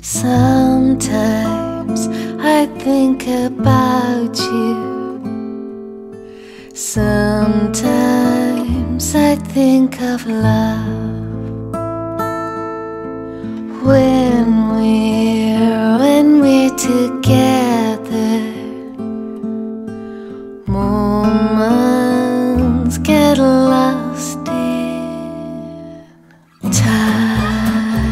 Sometimes I think about you. Sometimes I think of love. When we're together, moments get lost in time.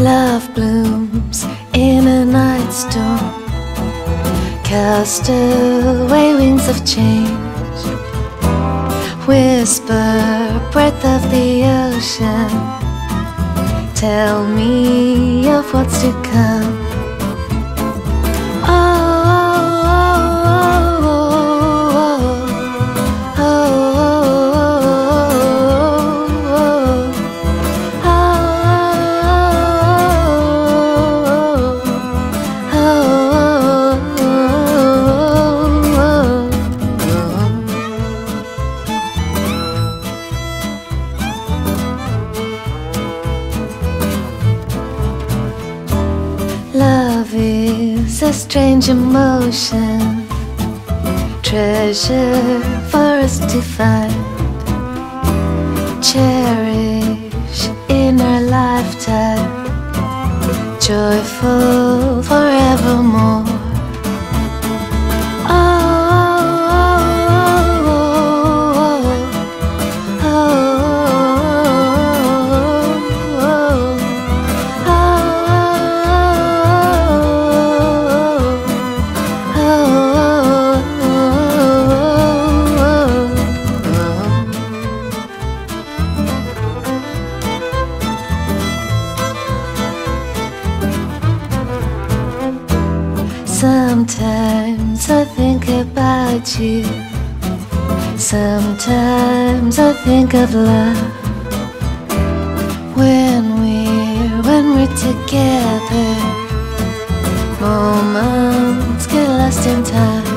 Love blooms in a night storm, cast away wings of change, whisper breath of the ocean, tell me of what's to come. Love is a strange emotion, treasure for us to find. Cherish in our lifetime, joyful forevermore. Sometimes I think about you. Sometimes I think of love. When we're together, moments get lost in time.